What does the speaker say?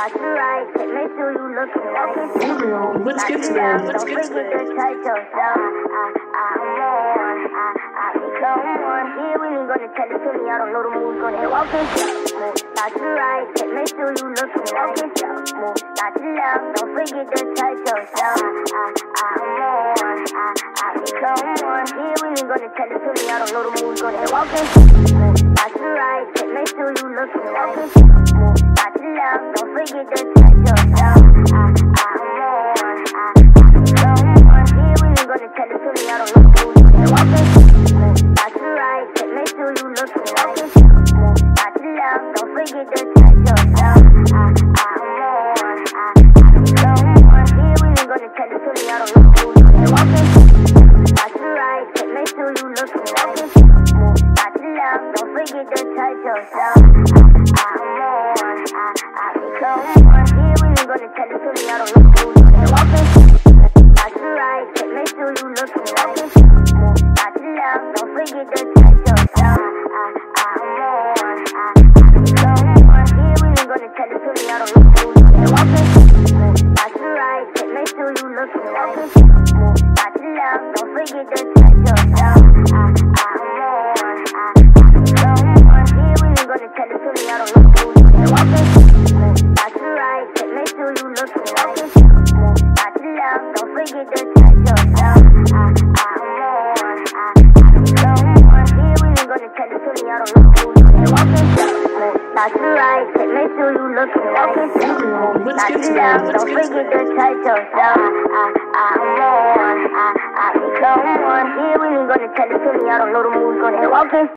Let's get to that. Let's get to